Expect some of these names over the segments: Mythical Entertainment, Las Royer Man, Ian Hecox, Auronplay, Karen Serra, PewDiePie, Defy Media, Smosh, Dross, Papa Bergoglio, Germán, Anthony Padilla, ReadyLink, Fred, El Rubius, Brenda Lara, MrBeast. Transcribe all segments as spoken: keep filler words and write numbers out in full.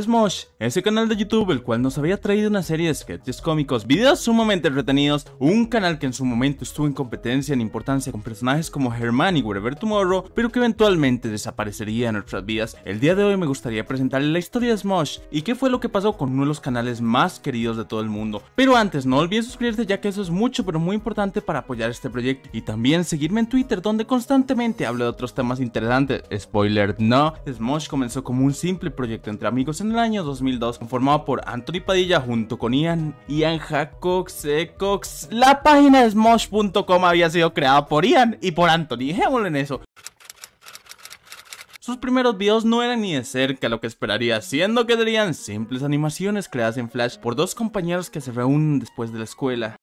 Smosh, ese canal de YouTube el cual nos había traído una serie de sketches cómicos, videos sumamente entretenidos, un canal que en su momento estuvo en competencia en importancia con personajes como Germán y Wherever Tomorrow, pero que eventualmente desaparecería de nuestras vidas. El día de hoy me gustaría presentarle la historia de Smosh y qué fue lo que pasó con uno de los canales más queridos de todo el mundo. Pero antes no olvides suscribirte, ya que eso es mucho pero muy importante para apoyar este proyecto, y también seguirme en Twitter, donde constantemente hablo de otros temas interesantes. Spoiler, no, Smosh comenzó como un simple proyecto entre amigos en el año dos mil dos, conformado por Anthony Padilla junto con Ian, Ian Hecox, Hecox. La página de Smosh punto com había sido creada por Ian y por Anthony, dejémoslo en eso. Sus primeros videos no eran ni de cerca lo que esperaría, siendo que serían simples animaciones creadas en Flash por dos compañeros que se reúnen después de la escuela.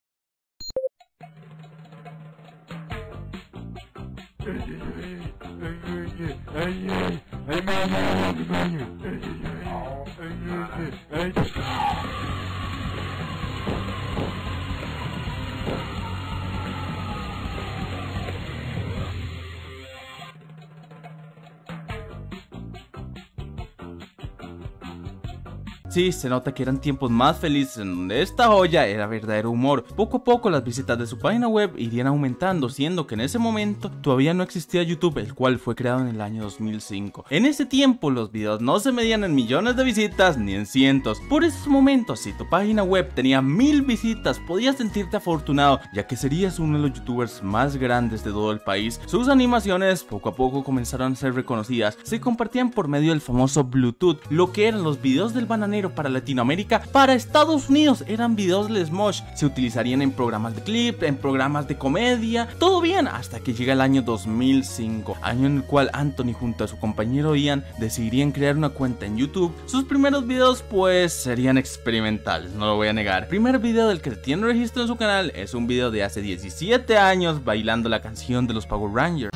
Sí, se nota que eran tiempos más felices en donde esta joya era verdadero humor. Poco a poco las visitas de su página web irían aumentando, siendo que en ese momento todavía no existía YouTube, el cual fue creado en el año dos mil cinco. En ese tiempo los videos no se medían en millones de visitas ni en cientos. Por esos momentos, si tu página web tenía mil visitas, podías sentirte afortunado, ya que serías uno de los youtubers más grandes de todo el país. Sus animaciones poco a poco comenzaron a ser reconocidas. Se compartían por medio del famoso Bluetooth, lo que eran los videos del bananero para Latinoamérica. Para Estados Unidos eran videos de Smosh, se utilizarían en programas de clip, en programas de comedia, todo bien, hasta que llega el año dos mil cinco, año en el cual Anthony junto a su compañero Ian decidirían crear una cuenta en YouTube. Sus primeros videos pues serían experimentales, no lo voy a negar. El primer video del que tiene registro en su canal es un video de hace diecisiete años bailando la canción de los Power Rangers.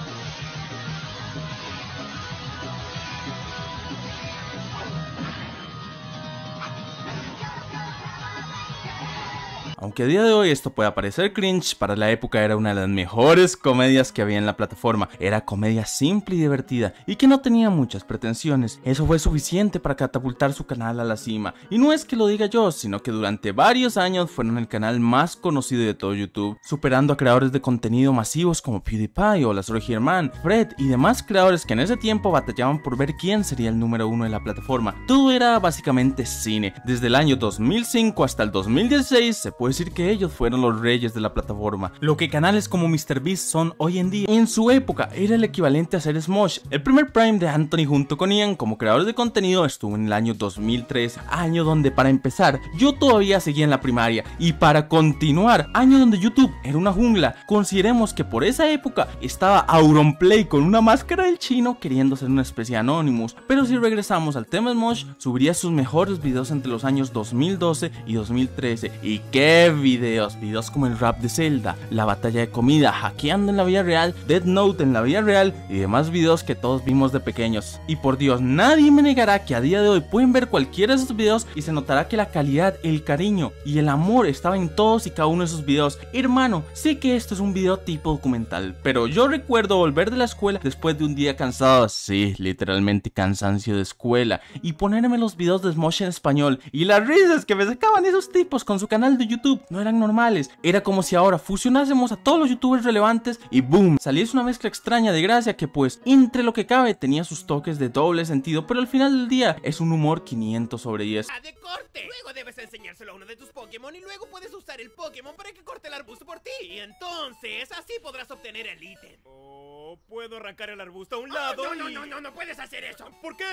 Aunque a día de hoy esto pueda parecer cringe, para la época era una de las mejores comedias que había en la plataforma. Era comedia simple y divertida y que no tenía muchas pretensiones. Eso fue suficiente para catapultar su canal a la cima. Y no es que lo diga yo, sino que durante varios años fueron el canal más conocido de todo YouTube, superando a creadores de contenido masivos como PewDiePie o Las Royer Man, Fred y demás creadores que en ese tiempo batallaban por ver quién sería el número uno de la plataforma. Todo era básicamente cine. Desde el año dos mil cinco hasta el dos mil dieciséis se puede decir que ellos fueron los reyes de la plataforma, lo que canales como MrBeast son hoy en día. En su época era el equivalente a ser Smosh. El primer prime de Anthony junto con Ian como creadores de contenido estuvo en el año dos mil tres, año donde para empezar yo todavía seguía en la primaria, y para continuar, año donde YouTube era una jungla. Consideremos que por esa época estaba Auronplay con una máscara del chino queriendo ser una especie de Anonymous. Pero si regresamos al tema, Smosh subiría sus mejores videos entre los años dos mil doce y dos mil trece, y qué videos, videos como el rap de Zelda, la batalla de comida, hackeando en la vida real, Death Note en la vida real y demás videos que todos vimos de pequeños. Y por Dios, nadie me negará que a día de hoy pueden ver cualquiera de esos videos y se notará que la calidad, el cariño y el amor estaba en todos y cada uno de esos videos. Hermano, sé que esto es un video tipo documental, pero yo recuerdo volver de la escuela después de un día cansado, sí, literalmente cansancio de escuela, y ponerme los videos de Smosh en español, y las risas que me sacaban esos tipos con su canal de YouTube no eran normales. Era como si ahora fusionásemos a todos los youtubers relevantes y boom, saliese una mezcla extraña de gracia que pues entre lo que cabe tenía sus toques de doble sentido, pero al final del día es un humor quinientos sobre diez. ¡Ah, de corte! Luego debes enseñárselo a uno de tus Pokémon y luego puedes usar el Pokémon para que corte el arbusto por ti, y entonces así podrás obtener el ítem. Oh, puedo arrancar el arbusto a un oh, lado no, y... no, no, no, no puedes hacer eso. ¿Por qué?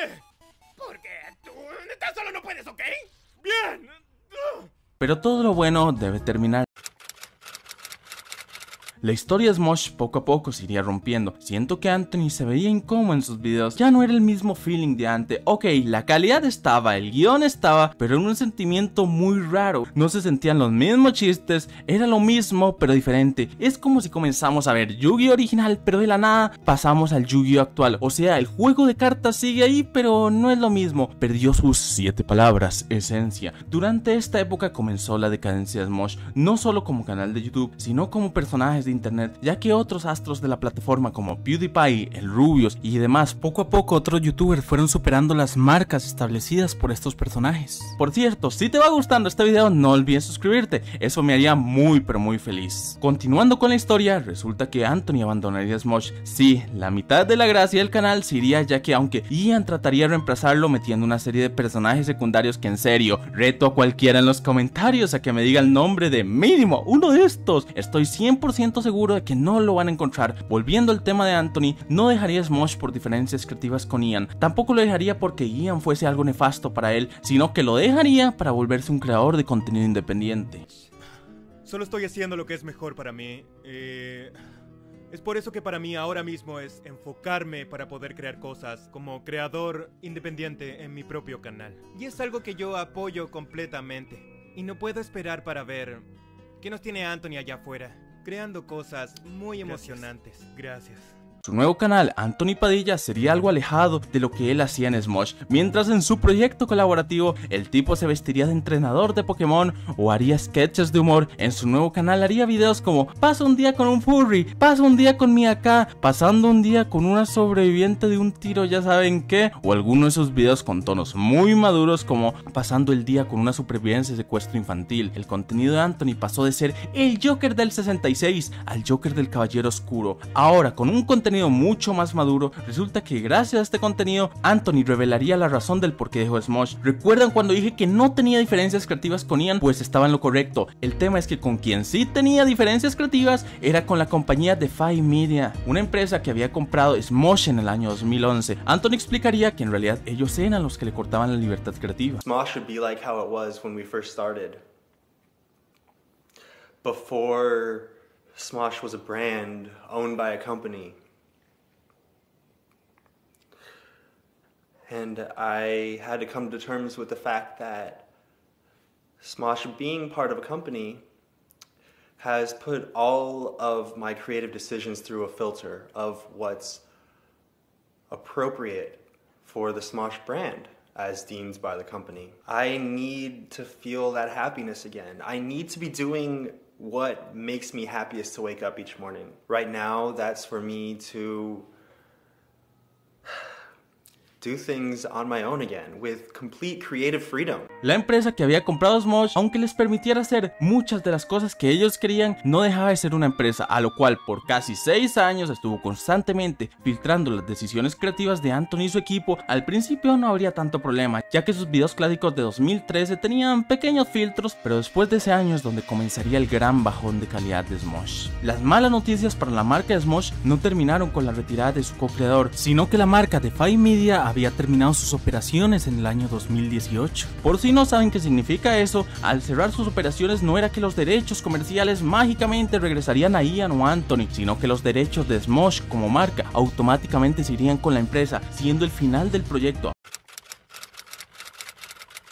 Porque tú tan solo no puedes, ¿ok? Bien. uh. Pero todo lo bueno debe terminar. La historia de Smosh poco a poco se iría rompiendo. Siento que Anthony se veía incómodo en sus videos, ya no era el mismo feeling de antes. Ok, la calidad estaba, el guión estaba, pero era un sentimiento muy raro. No se sentían los mismos chistes, era lo mismo pero diferente. Es como si comenzamos a ver Yu-Gi-Oh original, pero de la nada pasamos al Yu-Gi-Oh actual. O sea, el juego de cartas sigue ahí, pero no es lo mismo. Perdió sus siete palabras, esencia. Durante esta época comenzó la decadencia de Smosh, no solo como canal de YouTube, sino como personajes de internet, ya que otros astros de la plataforma como PewDiePie, El Rubius y demás, poco a poco otros youtubers fueron superando las marcas establecidas por estos personajes. Por cierto, si te va gustando este video no olvides suscribirte, eso me haría muy pero muy feliz. Continuando con la historia, resulta que Anthony abandonaría Smosh. Sí, la mitad de la gracia del canal se iría, ya que aunque Ian trataría de reemplazarlo metiendo una serie de personajes secundarios que en serio, reto a cualquiera en los comentarios a que me diga el nombre de mínimo uno de estos, estoy cien por ciento seguro de que no lo van a encontrar. Volviendo al tema de Anthony, no dejaría Smosh por diferencias creativas con Ian, tampoco lo dejaría porque Ian fuese algo nefasto para él, sino que lo dejaría para volverse un creador de contenido independiente. Solo estoy haciendo lo que es mejor para mí, eh... es por eso que para mí ahora mismo es enfocarme para poder crear cosas como creador independiente en mi propio canal. Y es algo que yo apoyo completamente. Y no puedo esperar para ver qué nos tiene Anthony allá afuera, creando cosas muy emocionantes. Gracias. Gracias. Su nuevo canal, Anthony Padilla, sería algo alejado de lo que él hacía en Smosh, mientras en su proyecto colaborativo el tipo se vestiría de entrenador de Pokémon o haría sketches de humor. En su nuevo canal haría videos como paso un día con un furry, paso un día con mi acá, pasando un día con una sobreviviente de un tiro ya saben qué, o alguno de esos videos con tonos muy maduros como pasando el día con una supervivencia de secuestro infantil. El contenido de Anthony pasó de ser el Joker del sesenta y seis al Joker del Caballero Oscuro. Ahora, con un contenido mucho más maduro, resulta que gracias a este contenido Anthony revelaría la razón del por qué dejó Smosh. ¿Recuerdan cuando dije que no tenía diferencias creativas con Ian? Pues estaba en lo correcto. El tema es que con quien sí tenía diferencias creativas era con la compañía Defy Media, una empresa que había comprado Smosh en el año dos mil once. Anthony explicaría que en realidad ellos eran los que le cortaban la libertad creativa. Smosh should be like how it was when we first started. Before Smosh was a brand owned by a company. And I had to come to terms with the fact that Smosh being part of a company has put all of my creative decisions through a filter of what's appropriate for the Smosh brand as deemed by the company. I need to feel that happiness again. I need to be doing what makes me happiest to wake up each morning. Right now, that's for me to do things on my own again, with complete creative freedom. La empresa que había comprado Smosh, aunque les permitiera hacer muchas de las cosas que ellos querían, no dejaba de ser una empresa, a lo cual por casi seis años estuvo constantemente filtrando las decisiones creativas de Anthony y su equipo. Al principio no habría tanto problema, ya que sus videos clásicos de dos mil trece tenían pequeños filtros, pero después de ese año es donde comenzaría el gran bajón de calidad de Smosh. Las malas noticias para la marca de Smosh no terminaron con la retirada de su co-creador, sino que la marca Defy Media había terminado sus operaciones en el año dos mil dieciocho. Por si no saben qué significa eso, al cerrar sus operaciones no era que los derechos comerciales mágicamente regresarían a Ian o Anthony, sino que los derechos de Smosh como marca automáticamente se irían con la empresa, siendo el final del proyecto.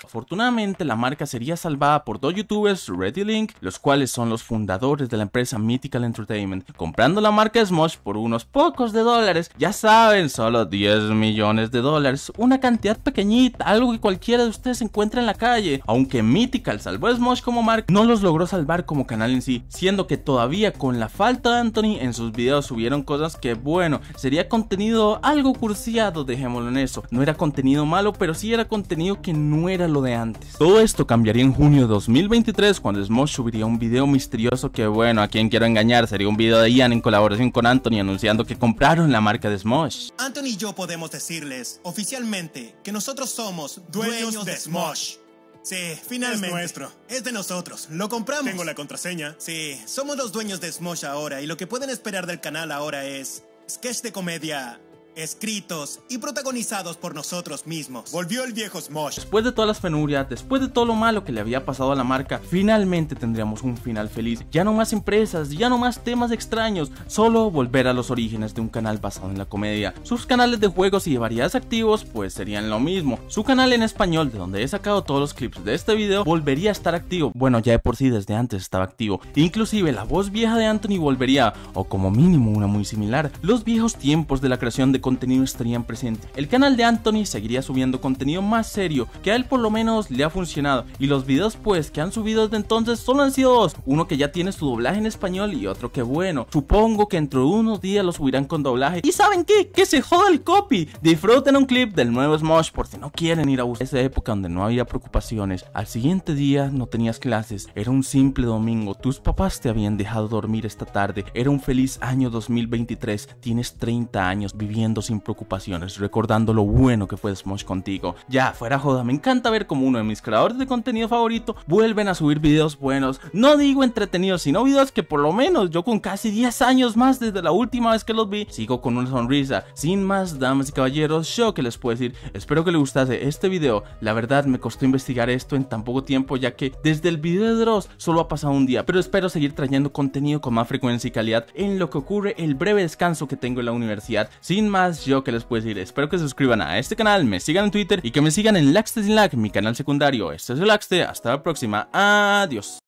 Afortunadamente la marca sería salvada por dos youtubers, ReadyLink, los cuales son los fundadores de la empresa Mythical Entertainment, comprando la marca Smosh por unos pocos de dólares, ya saben, solo diez millones de dólares, una cantidad pequeñita, algo que cualquiera de ustedes encuentra en la calle. Aunque Mythical salvó a Smosh como marca, no los logró salvar como canal en sí, siendo que todavía con la falta de Anthony en sus videos subieron cosas que, bueno, sería contenido algo cursiado, dejémoslo en eso, no era contenido malo, pero sí era contenido que no era lo de antes. Todo esto cambiaría en junio de dos mil veintitrés cuando Smosh subiría un video misterioso que, bueno, a quien quiero engañar, sería un video de Ian en colaboración con Anthony anunciando que compraron la marca de Smosh. Anthony y yo podemos decirles oficialmente que nosotros somos dueños, dueños de, de Smosh. Sí, finalmente. Es nuestro. Es de nosotros. Lo compramos. Tengo la contraseña. Sí, somos los dueños de Smosh ahora y lo que pueden esperar del canal ahora es sketch de comedia escritos y protagonizados por nosotros mismos. Volvió el viejo Smosh. Después de todas las penurias, después de todo lo malo que le había pasado a la marca, finalmente tendríamos un final feliz. Ya no más empresas, ya no más temas extraños, solo volver a los orígenes de un canal basado en la comedia. Sus canales de juegos y de variedades activos pues serían lo mismo. Su canal en español, de donde he sacado todos los clips de este video, volvería a estar activo. Bueno, ya de por sí desde antes estaba activo. Inclusive la voz vieja de Anthony volvería, o como mínimo una muy similar. Los viejos tiempos de la creación de contenido estarían presentes. El canal de Anthony seguiría subiendo contenido más serio, que a él por lo menos le ha funcionado, y los videos pues que han subido desde entonces solo han sido dos, uno que ya tiene su doblaje en español y otro que bueno, supongo que dentro de unos días lo subirán con doblaje. ¿Y saben qué? ¡Que se joda el copy! Disfruten un clip del nuevo Smosh por si no quieren ir a buscar esa época donde no había preocupaciones. Al siguiente día no tenías clases, era un simple domingo, tus papás te habían dejado dormir esta tarde, era un feliz año dos mil veintitrés, tienes treinta años viviendo sin preocupaciones, recordando lo bueno que fue Smosh contigo. Ya, fuera joda, me encanta ver como uno de mis creadores de contenido favorito vuelven a subir videos buenos, no digo entretenidos, sino videos que por lo menos yo con casi diez años más desde la última vez que los vi, sigo con una sonrisa. Sin más, damas y caballeros, yo que les puedo decir, espero que les gustase este video. La verdad me costó investigar esto en tan poco tiempo, ya que desde el video de Dross solo ha pasado un día, pero espero seguir trayendo contenido con más frecuencia y calidad en lo que ocurre el breve descanso que tengo en la universidad. Sin más, yo que les puedo decir, espero que se suscriban a este canal, me sigan en Twitter y que me sigan en Lagste sin lag, mi canal secundario. Este es el Lagste, hasta la próxima, adiós.